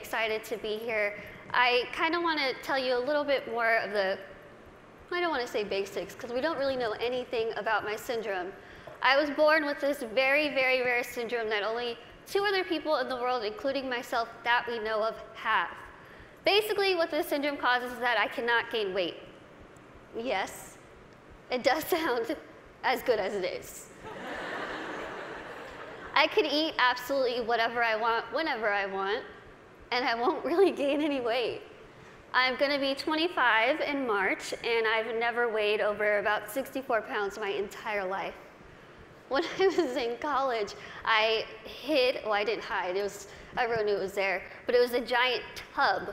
excited to be here. I kind of want to tell you a little bit more of the, I don't want to say basics, because we don't really know anything about my syndrome. I was born with this very, very rare syndrome that only two other people in the world, including myself, that we know of have. Basically, what this syndrome causes is that I cannot gain weight. Yes, it does sound as good as it is. I could eat absolutely whatever I want, whenever I want, and I won't really gain any weight. I'm going to be 25 in March, and I've never weighed over about 64 pounds my entire life. When I was in college, I hid, well, I didn't hide, it was, everyone knew it was there, but it was a giant tub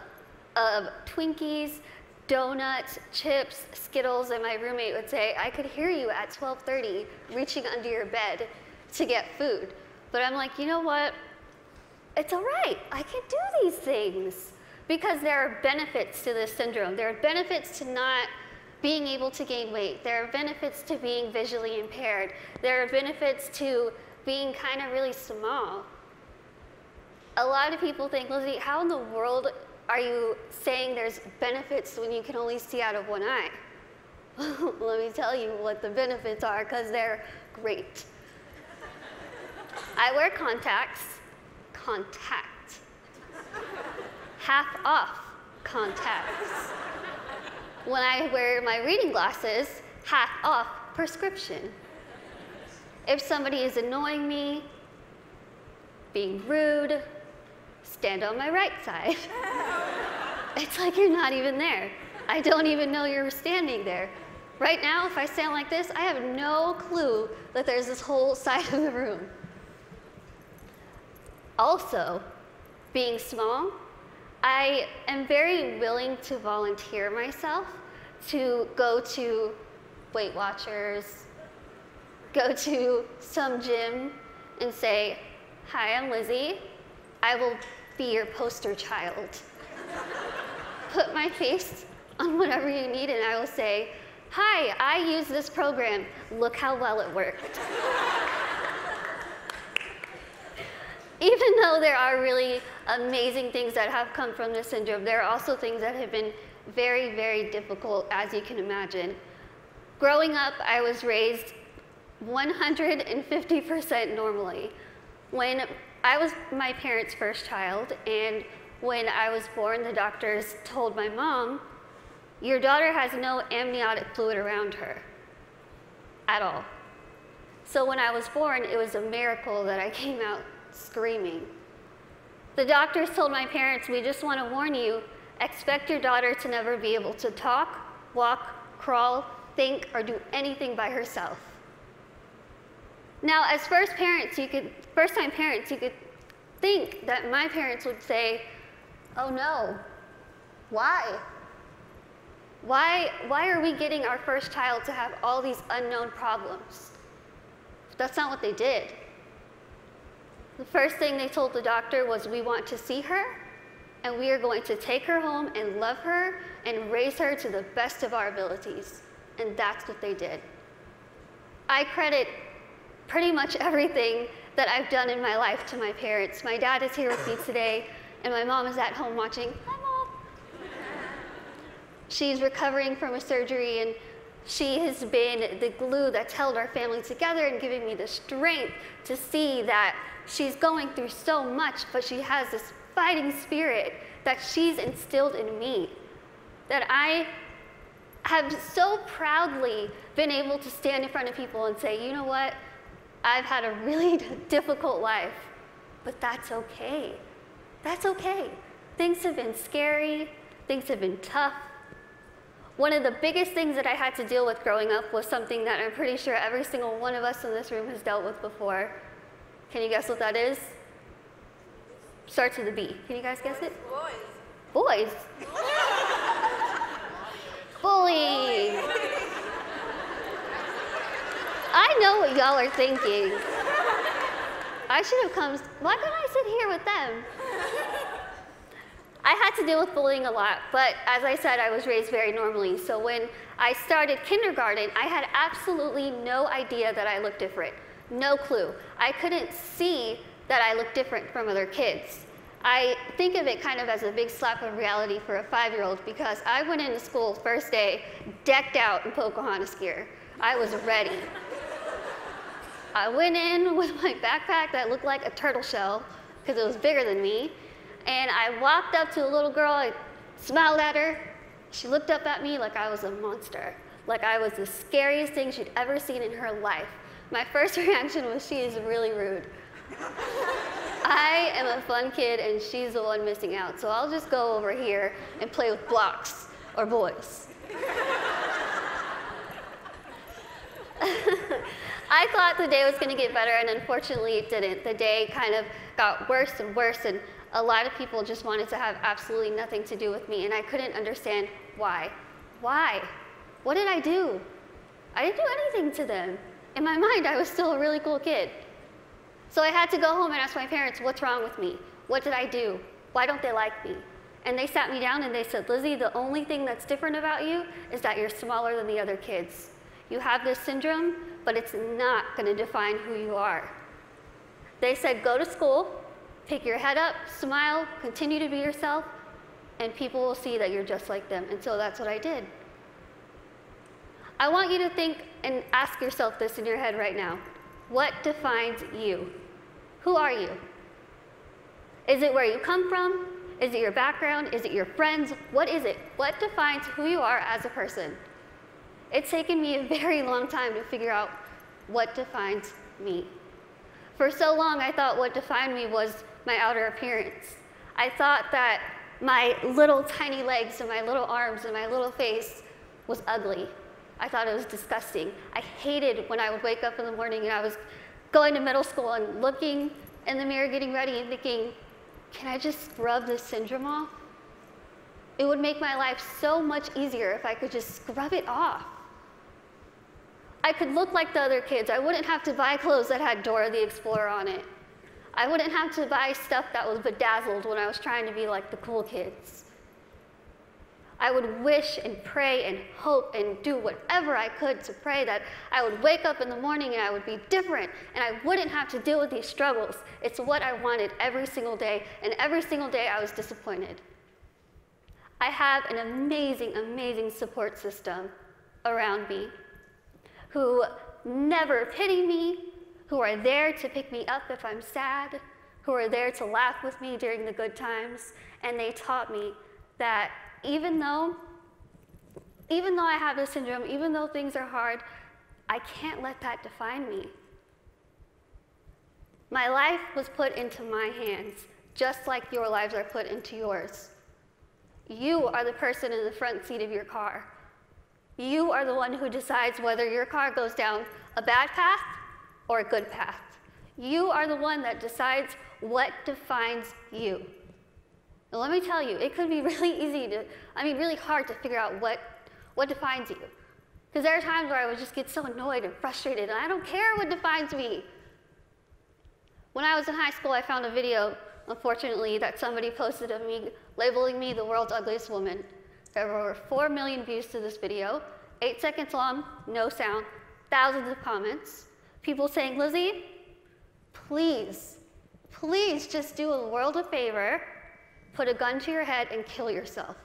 of Twinkies, donuts, chips, Skittles, and my roommate would say, I could hear you at 12:30 reaching under your bed to get food. But I'm like, you know what? It's all right, I can do these things, because there are benefits to this syndrome. There are benefits to not being able to gain weight. There are benefits to being visually impaired. There are benefits to being kind of really small. A lot of people think, Lizzie, how in the world are you saying there's benefits when you can only see out of one eye? Let me tell you what the benefits are, because they're great. I wear contacts. Contact. Half off contacts. When I wear my reading glasses, half off prescription. If somebody is annoying me, being rude, stand on my right side. It's like you're not even there. I don't even know you're standing there. Right now, if I stand like this, I have no clue that there's this whole side of the room. Also, being small, I am very willing to volunteer myself to go to Weight Watchers, go to some gym and say, hi, I'm Lizzie. I will be your poster child. Put my face on whatever you need and I will say, hi, I use this program. Look how well it worked. Even though there are really amazing things that have come from this syndrome, there are also things that have been very, very difficult, as you can imagine. Growing up, I was raised 150% normally. When I was my parents' first child, and when I was born, the doctors told my mom, your daughter has no amniotic fluid around her at all. So when I was born, it was a miracle that I came out screaming. The doctors told my parents, we just want to warn you, expect your daughter to never be able to talk, walk, crawl, think, or do anything by herself. Now, as first-time parents, you could think that my parents would say, oh no, why? Why are we getting our first child to have all these unknown problems? That's not what they did. The first thing they told the doctor was, we want to see her, and we are going to take her home and love her and raise her to the best of our abilities. And that's what they did. I credit pretty much everything that I've done in my life to my parents. My dad is here with me today, and my mom is at home watching. Hi, Mom. She's recovering from a surgery, and she has been the glue that's held our family together and giving me the strength to see that she's going through so much, but she has this fighting spirit that she's instilled in me, that I have so proudly been able to stand in front of people and say, you know what? I've had a really difficult life, but that's okay. That's okay. Things have been scary. Things have been tough. One of the biggest things that I had to deal with growing up was something that I'm pretty sure every single one of us in this room has dealt with before. Can you guess what that is? Starts with a B. Can you guys guess it? Boys. Boys. Bullying. I know what y'all are thinking. I should have come. Why couldn't I sit here with them? I had to deal with bullying a lot, but as I said, I was raised very normally. So when I started kindergarten, I had absolutely no idea that I looked different. No clue. I couldn't see that I looked different from other kids. I think of it kind of as a big slap of reality for a 5-year-old, because I went into school first day decked out in Pocahontas gear. I was ready. I went in with my backpack that looked like a turtle shell because it was bigger than me, and I walked up to a little girl, I smiled at her, she looked up at me like I was a monster, like I was the scariest thing she'd ever seen in her life. My first reaction was, she is really rude. I am a fun kid and she's the one missing out, so I'll just go over here and play with blocks or boys. I thought the day was going to get better, and unfortunately it didn't. The day kind of got worse and worse, and a lot of people just wanted to have absolutely nothing to do with me, and I couldn't understand why. Why? What did I do? I didn't do anything to them. In my mind, I was still a really cool kid. So I had to go home and ask my parents, what's wrong with me? What did I do? Why don't they like me? And they sat me down and they said, Lizzie, the only thing that's different about you is that you're smaller than the other kids. You have this syndrome, but it's not going to define who you are. They said, go to school, pick your head up, smile, continue to be yourself, and people will see that you're just like them. And so that's what I did. I want you to think and ask yourself this in your head right now. What defines you? Who are you? Is it where you come from? Is it your background? Is it your friends? What is it? What defines who you are as a person? It's taken me a very long time to figure out what defines me. For so long, I thought what defined me was my outer appearance. I thought that my little tiny legs and my little arms and my little face was ugly. I thought it was disgusting. I hated when I would wake up in the morning and I was going to middle school and looking in the mirror, getting ready and thinking, can I just scrub this syndrome off? It would make my life so much easier if I could just scrub it off. I could look like the other kids. I wouldn't have to buy clothes that had Dora the Explorer on it. I wouldn't have to buy stuff that was bedazzled when I was trying to be like the cool kids. I would wish and pray and hope and do whatever I could to pray that I would wake up in the morning and I would be different and I wouldn't have to deal with these struggles. It's what I wanted every single day, and every single day I was disappointed. I have an amazing, amazing support system around me who never pity me, who are there to pick me up if I'm sad, who are there to laugh with me during the good times, and they taught me that even though I have this syndrome, even though things are hard, I can't let that define me. My life was put into my hands, just like your lives are put into yours. You are the person in the front seat of your car. You are the one who decides whether your car goes down a bad path or a good path. You are the one that decides what defines you. Now, let me tell you, it could be really hard to figure out what defines you. Because there are times where I would just get so annoyed and frustrated, and I don't care what defines me. When I was in high school, I found a video, unfortunately, that somebody posted of me labeling me the world's ugliest woman. There were 4 million views to this video, 8 seconds long, no sound, thousands of comments. People saying, Lizzie, please, please just do the world a favor. Put a gun to your head and kill yourself.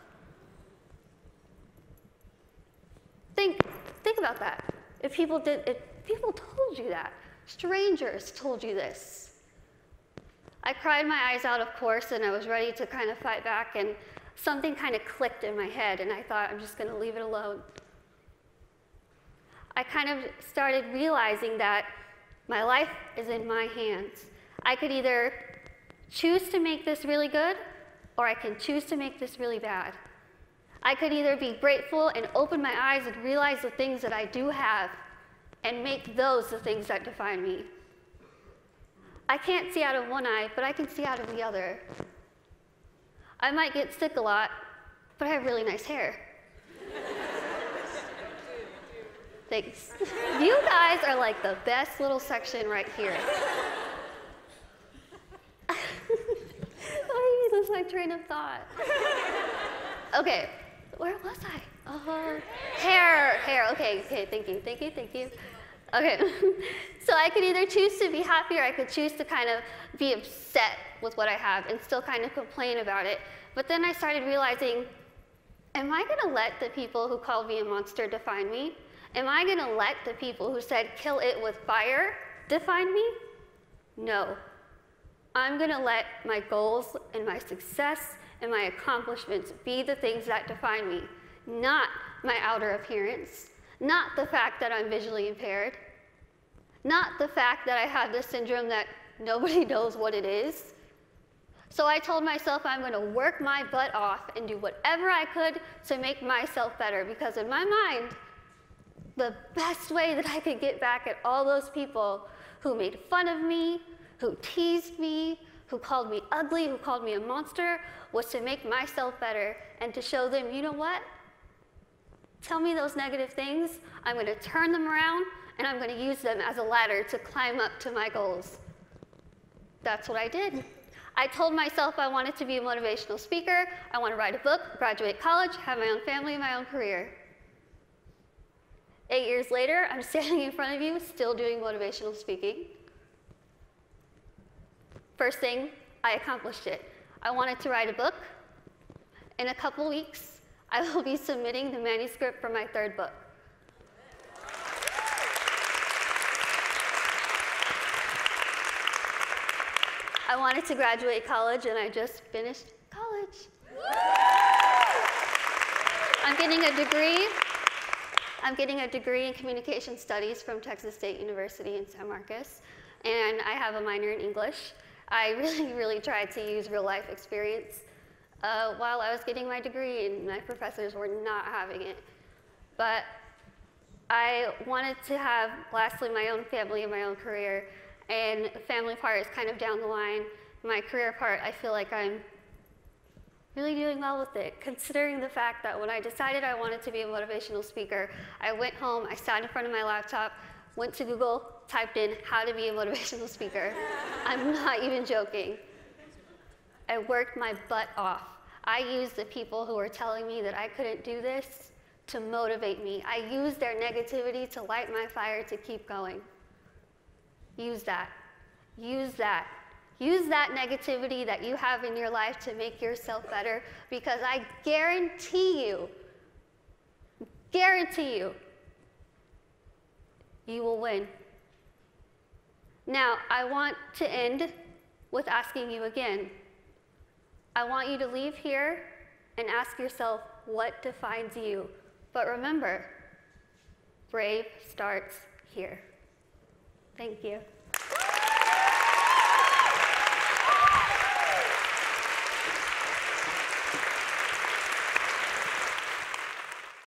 Think about that. If people told you that, strangers told you this. I cried my eyes out, of course, and I was ready to kind of fight back, and something kind of clicked in my head, and I thought, I'm just going to leave it alone. I kind of started realizing that my life is in my hands. I could either choose to make this really good, or I can choose to make this really bad. I could either be grateful and open my eyes and realize the things that I do have and make those the things that define me. I can't see out of one eye, but I can see out of the other. I might get sick a lot, but I have really nice hair. Thanks. You guys are like the best little section right here. That's my train of thought. Okay, where was I? Hair, okay, thank you. Okay. So I could either choose to be happy or I could choose to kind of be upset with what I have and still kind of complain about it. But then I started realizing, am I going to let the people who called me a monster define me? Am I going to let the people who said kill it with fire define me? No. I'm going to let my goals and my success and my accomplishments be the things that define me, not my outer appearance, not the fact that I'm visually impaired, not the fact that I have this syndrome that nobody knows what it is. So I told myself I'm going to work my butt off and do whatever I could to make myself better, because in my mind, the best way that I could get back at all those people who made fun of me, who teased me, who called me ugly, who called me a monster, was to make myself better and to show them, you know what? Tell me those negative things, I'm going to turn them around, and I'm going to use them as a ladder to climb up to my goals. That's what I did. I told myself I wanted to be a motivational speaker, I want to write a book, graduate college, have my own family, my own career. 8 years later, I'm standing in front of you, still doing motivational speaking. First thing, I accomplished it. I wanted to write a book. In a couple weeks, I will be submitting the manuscript for my third book. I wanted to graduate college, and I just finished college. I'm getting a degree. I'm getting a degree in communication studies from Texas State University in San Marcos, and I have a minor in English. I really, really tried to use real-life experience while I was getting my degree, and my professors were not having it. But I wanted to have, lastly, my own family and my own career. And the family part is kind of down the line. My career part, I feel like I'm really doing well with it, considering the fact that when I decided I wanted to be a motivational speaker, I went home, I sat in front of my laptop, went to Google, typed in how to be a motivational speaker. I'm not even joking. I worked my butt off. I used the people who were telling me that I couldn't do this to motivate me. I used their negativity to light my fire to keep going. Use that. Use that. Use that negativity that you have in your life to make yourself better, because I guarantee you, you will win. Now, I want to end with asking you again. I want you to leave here and ask yourself what defines you. But remember, brave starts here. Thank you.